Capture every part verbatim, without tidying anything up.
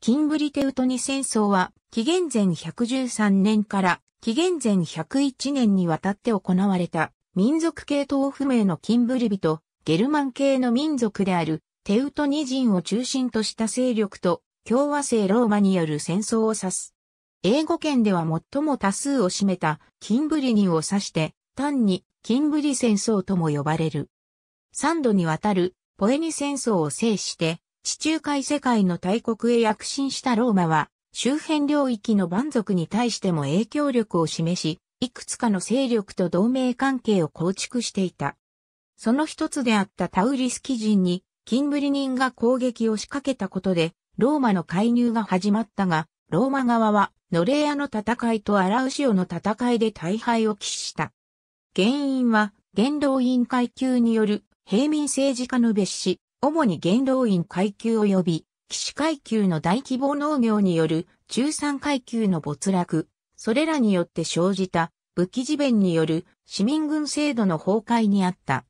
キンブリテウトニ戦争は紀元前ひゃくじゅうさんねんから紀元前ひゃくいちねんにわたって行われた民族系統不明のキンブル人、ゲルマン系の民族であるテウトニ人を中心とした勢力と共和制ローマによる戦争を指す。英語圏では最も多数を占めたキンブリ人を指して単にキンブリ戦争とも呼ばれる。三度にわたるポエニ戦争を制して地中海世界の大国へ躍進したローマは周辺領域の蛮族に対しても影響力を示し、いくつかの勢力と同盟関係を構築していた。その一つであったタウリスキ人にキンブリ人が攻撃を仕掛けたことでローマの介入が始まったが、ローマ側はノレーアの戦いとアラウシオの戦いで大敗を喫した。原因は元老院階級による平民政治家の蔑視、主に元老院階級及び、騎士階級の大規模農業による中産階級の没落、それらによって生じた武器事弁による市民軍制度の崩壊にあった。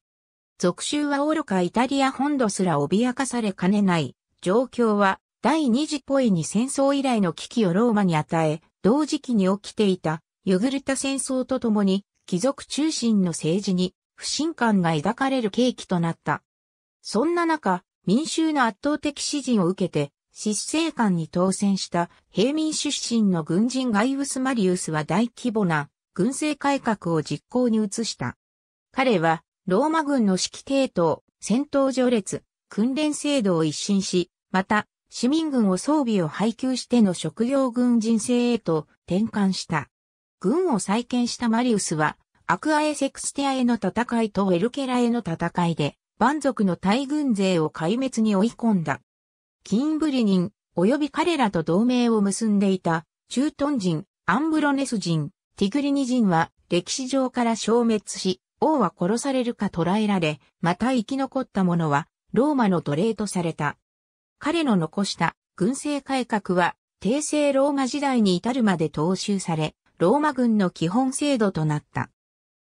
属州はおろかイタリア本土すら脅かされかねない状況は第二次ポエニ戦争以来の危機をローマに与え、同時期に起きていたユグルタ戦争とともに貴族中心の政治に不信感が抱かれる契機となった。そんな中、民衆の圧倒的支持を受けて、執政官に当選した平民出身の軍人ガイウス・マリウスは大規模な軍政改革を実行に移した。彼は、ローマ軍の指揮系統、戦闘序列、訓練制度を一新し、また、市民軍を装備を配給しての職業軍人制へと転換した。軍を再建したマリウスは、アクアエ・セクスティアへの戦いとウェルケラへの戦いで、蛮族の大軍勢を壊滅に追い込んだ。キンブリ人、及び彼らと同盟を結んでいた、駐屯人、アンブロネス人、ティグリニ人は歴史上から消滅し、王は殺されるか捕らえられ、また生き残った者は、ローマの奴隷とされた。彼の残した軍政改革は、帝政ローマ時代に至るまで踏襲され、ローマ軍の基本制度となった。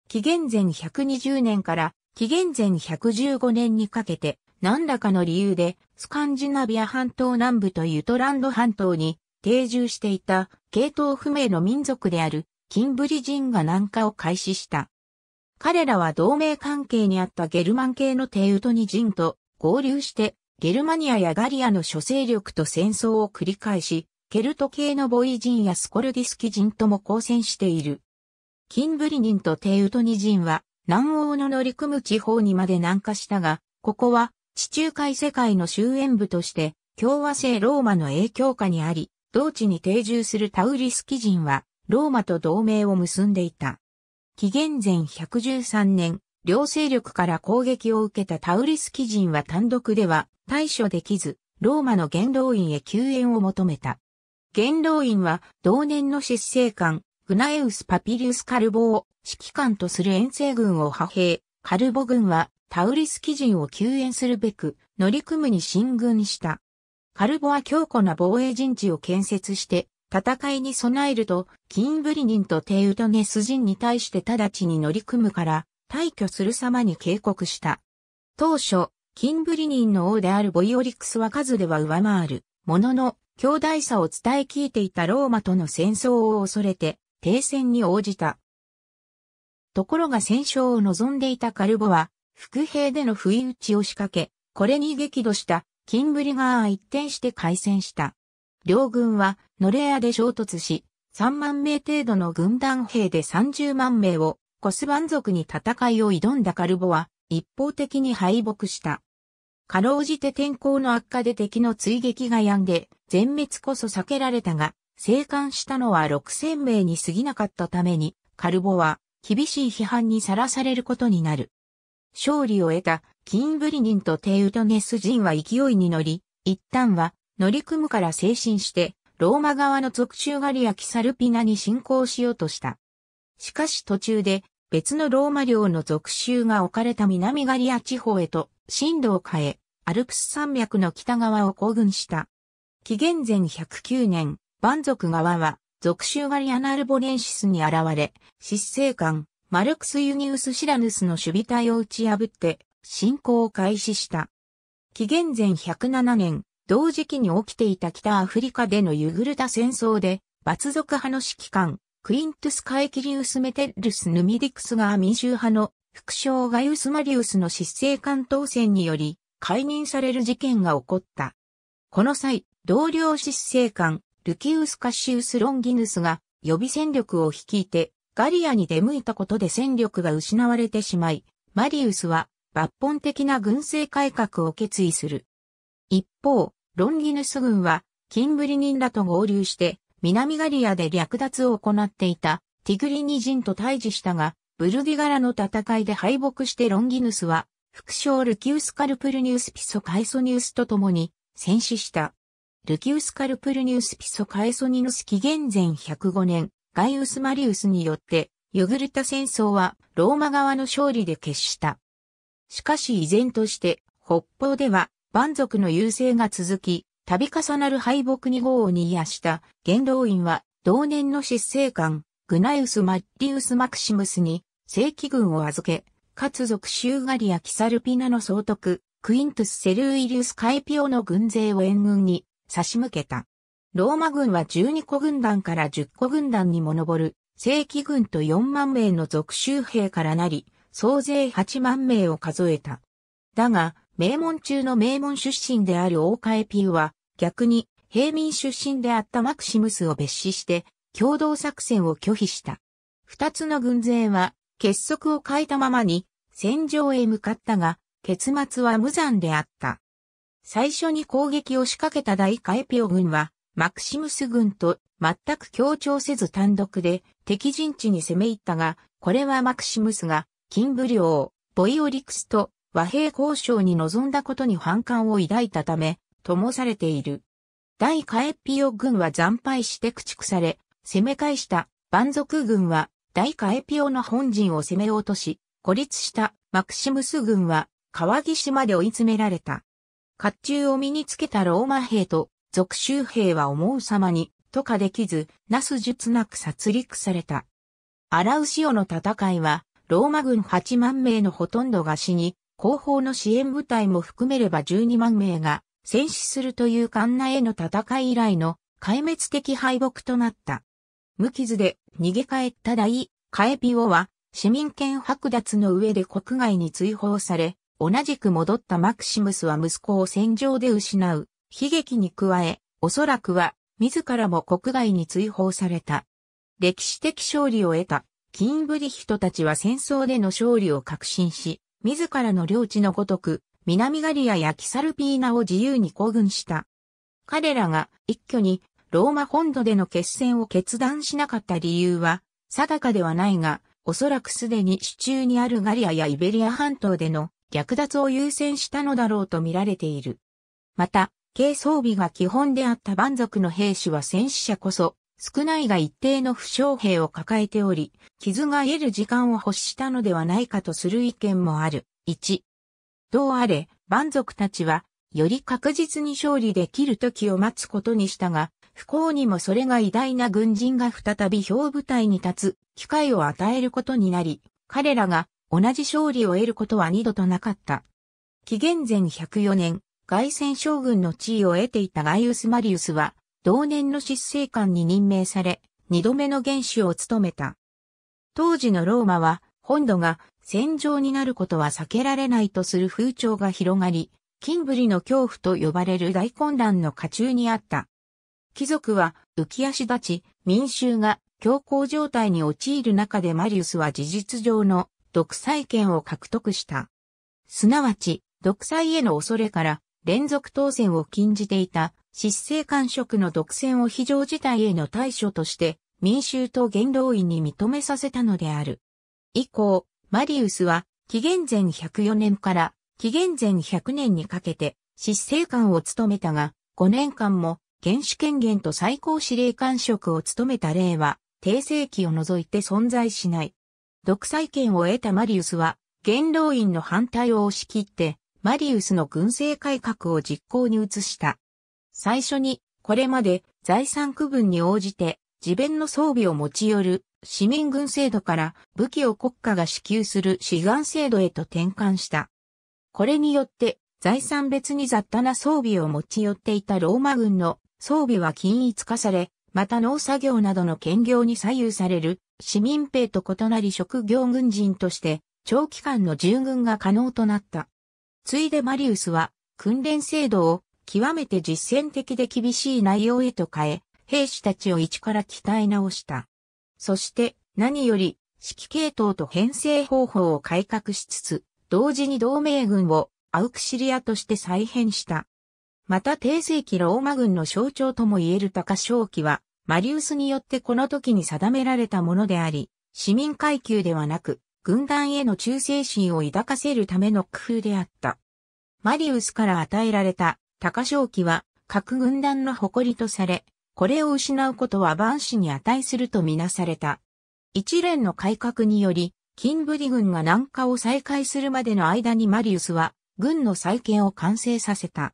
紀元前ひゃくにじゅうねんから、紀元前ひゃくじゅうごねんにかけて何らかの理由でスカンジナビア半島南部とユトランド半島に定住していた系統不明の民族であるキンブリ人が南下を開始した。彼らは同盟関係にあったゲルマン系のテウトニ人と合流してゲルマニアやガリアの諸勢力と戦争を繰り返し、ケルト系のボイ人やスコルディスキ人とも交戦している。キンブリ人とテウトニ人は南欧の乗り組む地方にまで南下したが、ここは地中海世界の終焉部として共和制ローマの影響下にあり、同地に定住するタウリスキ人はローマと同盟を結んでいた。紀元前ひゃくじゅうさんねん、両勢力から攻撃を受けたタウリスキ人は単独では対処できず、ローマの元老院へ救援を求めた。元老院は同年の執政官、グナエウス・パピリウス・カルボを指揮官とする遠征軍を派兵。カルボ軍はタウリスキ人を救援するべく乗り組むに進軍した。カルボは強固な防衛陣地を建設して戦いに備えるとキンブリ人とテウトネス人に対して直ちに乗り組むから退去する様に警告した。当初、キンブリ人の王であるボイオリクスは数では上回るものの強大さを伝え聞いていたローマとの戦争を恐れて停戦に応じた。ところが戦勝を望んでいたカルボは、伏兵での不意打ちを仕掛け、これに激怒したキンブリ側は一転して開戦した。両軍はノレアで衝突し、さんまんめい程度の軍団兵でさんじゅうまんめいをコス蛮族に戦いを挑んだカルボは、一方的に敗北した。かろうじて天候の悪化で敵の追撃が止んで、全滅こそ避けられたが、生還したのはろくせんめいに過ぎなかったために、カルボは厳しい批判にさらされることになる。勝利を得たキンブリ人とテウトネス人は勢いに乗り、一旦は乗り組むから精神して、ローマ側の属州ガリア・キサルピナに侵攻しようとした。しかし途中で別のローマ領の属州が置かれた南ガリア地方へと進路を変え、アルプス山脈の北側を行軍した。紀元前ひゃくきゅうねん、蛮族側は、属州ガリアナルボレンシスに現れ、執政官、マルクス・ユニウス・シラヌスの守備隊を打ち破って、侵攻を開始した。紀元前ひゃくななねん、同時期に起きていた北アフリカでのユグルタ戦争で、閥族派の指揮官、クイントゥス・カエキリウス・メテルス・ヌミディクスが民衆派の副将ガイウス・マリウスの失政官当選により解任される事件が起こった。この際、同僚失政官、ルキウス・カシウス・ロンギヌスが予備戦力を率いてガリアに出向いたことで戦力が失われてしまい、マリウスは抜本的な軍政改革を決意する。一方、ロンギヌス軍はキンブリ人らと合流して、南ガリアで略奪を行っていたティグリニ人と対峙したが、ブルディガラの戦いで敗北してロンギヌスは、副将ルキウス・カルプルニウス・ピソ・カエソニウスと共に戦死した。ルキウス・カルプルニウス・ピソ・カエソニウス紀元前ひゃくごねん、ガイウス・マリウスによって、ユグルタ戦争はローマ側の勝利で決した。しかし依然として、北方では、蛮族の優勢が続き、度重なる敗北に業を煮やした元老院は同年の執政官グナイウス・マッリウス・マクシムスに正規軍を預け、かつ属州ガリア・キサルピナの総督クイントゥス・セルイリウス・カエピオの軍勢を援軍に差し向けた。ローマ軍はじゅうにこ軍団からじゅっこ軍団にも上る正規軍とよんまん名の属州兵からなり、総勢はちまん名を数えた。だが、名門中の名門出身であるオーカエピウは、逆に、平民出身であったマクシムスを蔑視して、共同作戦を拒否した。二つの軍勢は、結束を欠いたままに、戦場へ向かったが、結末は無残であった。最初に攻撃を仕掛けた大カエピオ軍は、マクシムス軍と全く協調せず単独で敵陣地に攻め入ったが、これはマクシムスが、キンブリ王、ボイオリクスと和平交渉に臨んだことに反感を抱いたため、ともされている。大カエピオ軍は惨敗して駆逐され、攻め返した蛮族軍は大カエピオの本陣を攻め落とし、孤立したマクシムス軍は川岸まで追い詰められた。甲冑を身につけたローマ兵と属州兵は思う様に渡河できず、なす術なく殺戮された。アラウシオの戦いは、ローマ軍はちまん名のほとんどが死に、後方の支援部隊も含めればじゅうにまん名が、戦死するというカンナへの戦い以来の壊滅的敗北となった。無傷で逃げ帰った大カエピオは市民権剥奪の上で国外に追放され、同じく戻ったマクシムスは息子を戦場で失う悲劇に加え、おそらくは自らも国外に追放された。歴史的勝利を得たキンブリ人たちは戦争での勝利を確信し、自らの領地のごとく、南ガリアやキサルピーナを自由に行軍した。彼らが一挙にローマ本土での決戦を決断しなかった理由は定かではないが、おそらくすでに手中にあるガリアやイベリア半島での略奪を優先したのだろうと見られている。また、軽装備が基本であった蛮族の兵士は戦死者こそ少ないが一定の負傷兵を抱えており、傷が癒える時間を欲したのではないかとする意見もある。いちどうあれ、蛮族たちは、より確実に勝利できる時を待つことにしたが、不幸にもそれが偉大な軍人が再び表舞台に立つ、機会を与えることになり、彼らが同じ勝利を得ることは二度となかった。紀元前ひゃくよねん、凱旋将軍の地位を得ていたガイウス・マリウスは、同年の執政官に任命され、二度目の元首を務めた。当時のローマは、本土が戦場になることは避けられないとする風潮が広がり、キンブリの恐怖と呼ばれる大混乱の渦中にあった。貴族は浮き足立ち、民衆が恐慌状態に陥る中でマリウスは事実上の独裁権を獲得した。すなわち、独裁への恐れから連続当選を禁じていた執政官職の独占を非常事態への対処として民衆と元老院に認めさせたのである。以降、マリウスは、紀元前ひゃくよねんから、紀元前ひゃくねんにかけて、執政官を務めたが、ごねんかんも、元首権限と最高司令官職を務めた例は、帝政期を除いて存在しない。独裁権を得たマリウスは、元老院の反対を押し切って、マリウスの軍政改革を実行に移した。最初に、これまで、財産区分に応じて、自弁の装備を持ち寄る、市民軍制度から武器を国家が支給する志願制度へと転換した。これによって財産別に雑多な装備を持ち寄っていたローマ軍の装備は均一化され、また農作業などの兼業に左右される市民兵と異なり職業軍人として長期間の従軍が可能となった。ついでマリウスは訓練制度を極めて実践的で厳しい内容へと変え、兵士たちを一から鍛え直した。そして何より指揮系統と編成方法を改革しつつ、同時に同盟軍をアウクシリアとして再編した。また低世紀ローマ軍の象徴とも言える高尚旗は、マリウスによってこの時に定められたものであり、市民階級ではなく、軍団への忠誠心を抱かせるための工夫であった。マリウスから与えられた高尚旗は、各軍団の誇りとされ、これを失うことは万死に値するとみなされた。一連の改革により、キンブリ軍が南下を再開するまでの間にマリウスは、軍の再建を完成させた。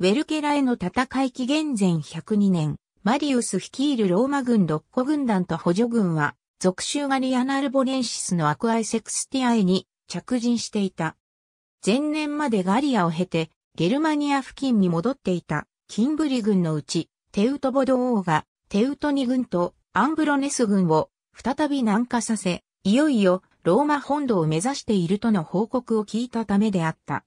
ウェルケラへの戦い紀元前ひゃくにねん。マリウス率いるローマ軍ろっこ軍団と補助軍は、属州ガリアナルボレンシスのアクアイセクスティアへに着陣していた。前年までガリアを経て、ゲルマニア付近に戻っていた、キンブリ軍のうち、テウトボド王が、テウトニ軍とアンブロネス軍を再び南下させ、いよいよローマ本土を目指しているとの報告を聞いたためであった。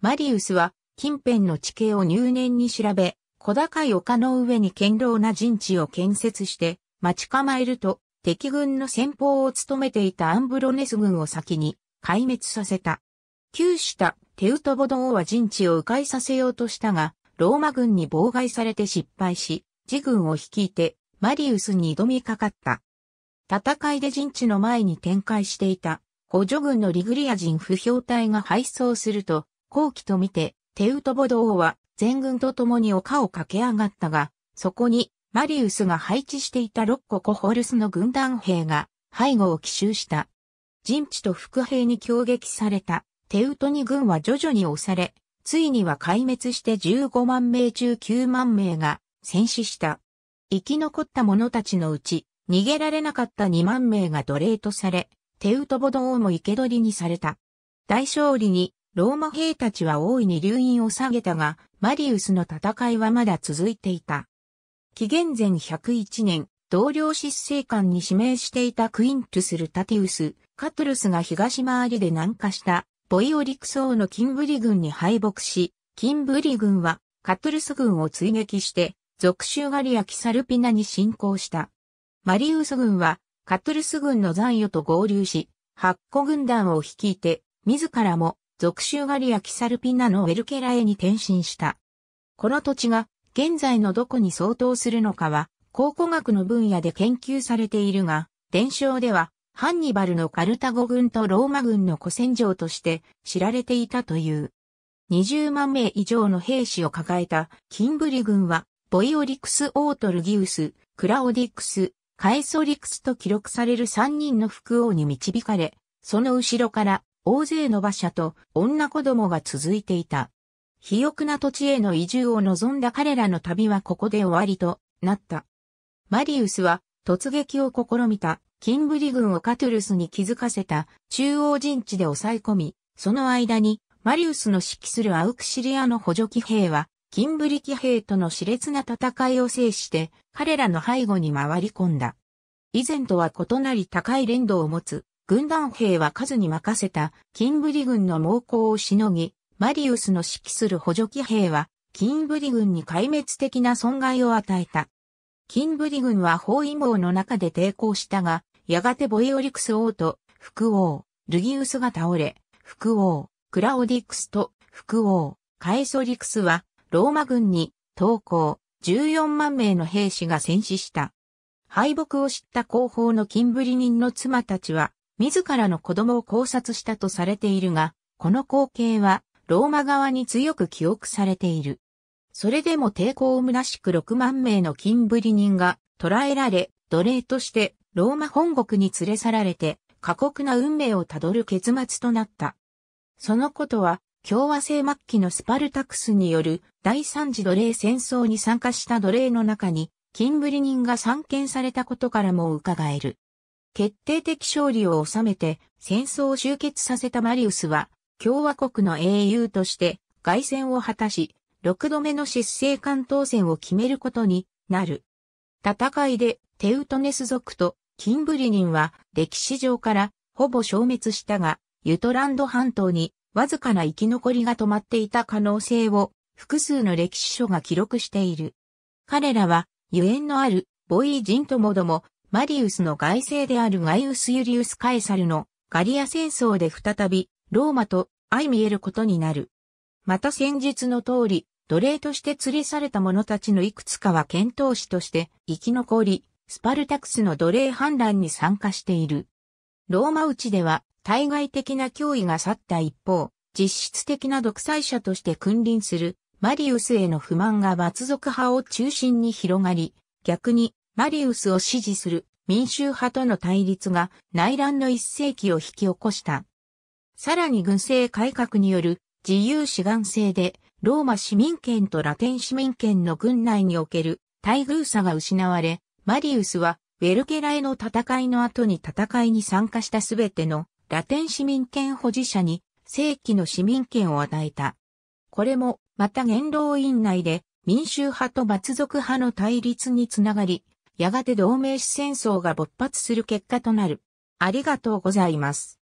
マリウスは、近辺の地形を入念に調べ、小高い丘の上に堅牢な陣地を建設して、待ち構えると、敵軍の先鋒を務めていたアンブロネス軍を先に壊滅させた。窮したテウトボド王は陣地を迂回させようとしたが、ローマ軍に妨害されて失敗し、自軍を率いてマリウスに挑みかかった。戦いで陣地の前に展開していた補助軍のリグリア人歩兵隊が敗走すると、好機と見て、テウトボド王は、全軍と共に丘を駆け上がったが、そこにマリウスが配置していたろっこコホルスの軍団兵が背後を奇襲した。陣地と副兵に挟撃されたテウトニ軍は徐々に押され、ついには壊滅してじゅうごまんめい中きゅうまんめいが戦死した。生き残った者たちのうち逃げられなかったにまんめいが奴隷とされ、テウトボド王も生け捕りにされた。大勝利にローマ兵たちは大いに留飲を下げたが、マリウスの戦いはまだ続いていた。紀元前ひゃくいちねん、同僚執政官に指名していたクイントゥス・ルタティウス・カトゥルスが東回りで南下した、ボイオリクス王のキンブリ軍に敗北し、キンブリ軍はカトゥルス軍を追撃して、属州ガリア・キサルピナに侵攻した。マリウス軍はカトゥルス軍の残余と合流し、はっこ軍団を率いて、自らも、属州ガリア・キサルピナのウェルケラへに転身した。この土地が現在のどこに相当するのかは考古学の分野で研究されているが、伝承ではハンニバルのカルタゴ軍とローマ軍の古戦場として知られていたという。にじゅうまんめい以上の兵士を抱えたキンブリ軍は、ボイオリクス・オートルギウス、クラオディクス、カエソリクスと記録されるさんにんの副王に導かれ、その後ろから、大勢の馬車と女子供が続いていた。肥沃な土地への移住を望んだ彼らの旅はここで終わりとなった。マリウスは突撃を試みたキンブリ軍をカトゥルスに気づかせた中央陣地で抑え込み、その間にマリウスの指揮するアウクシリアの補助騎兵はキンブリ騎兵との熾烈な戦いを制して彼らの背後に回り込んだ。以前とは異なり高い練度を持つ。軍団兵は数に任せたキンブリ軍の猛攻をしのぎ、マリウスの指揮する補助騎兵は、キンブリ軍に壊滅的な損害を与えた。キンブリ軍は包囲網の中で抵抗したが、やがてボイオリクス王と副王、ルギウスが倒れ、副王、クラオディクスと副王、カエソリクスは、ローマ軍に投降、じゅうよんまんめいの兵士が戦死した。敗北を知った後方のキンブリ人の妻たちは、自らの子供を絞殺したとされているが、この光景はローマ側に強く記憶されている。それでも抵抗を虚しくろくまんめいのキンブリ人が捕らえられ、奴隷としてローマ本国に連れ去られて過酷な運命をたどる結末となった。そのことは共和制末期のスパルタクスによる第三次奴隷戦争に参加した奴隷の中にキンブリ人が散見されたことからも伺える。決定的勝利を収めて戦争を終結させたマリウスは共和国の英雄として凱旋を果たし、ろくどめの執政官当選を決めることになる。戦いでテウトネス族とキンブリ人は歴史上からほぼ消滅したが、ユトランド半島にわずかな生き残りが止まっていた可能性を複数の歴史書が記録している。彼らはゆえんのあるボイー人ともどもマリウスの外姓であるガイウス・ユリウス・カエサルのガリア戦争で再びローマと相見えることになる。また先述の通り、奴隷として連れ去れた者たちのいくつかは剣闘士として生き残り、スパルタクスの奴隷反乱に参加している。ローマ内では対外的な脅威が去った一方、実質的な独裁者として君臨するマリウスへの不満が閥族派を中心に広がり、逆にマリウスを支持する民衆派との対立が内乱の一世紀を引き起こした。さらに軍政改革による自由志願制で、ローマ市民権とラテン市民権の軍内における待遇差が失われ、マリウスはウェルゲラへの戦いの後に戦いに参加したすべてのラテン市民権保持者に正規の市民権を与えた。これもまた元老院内で民衆派と閥族派の対立につながり、やがて同盟主戦争が勃発する結果となる。ありがとうございます。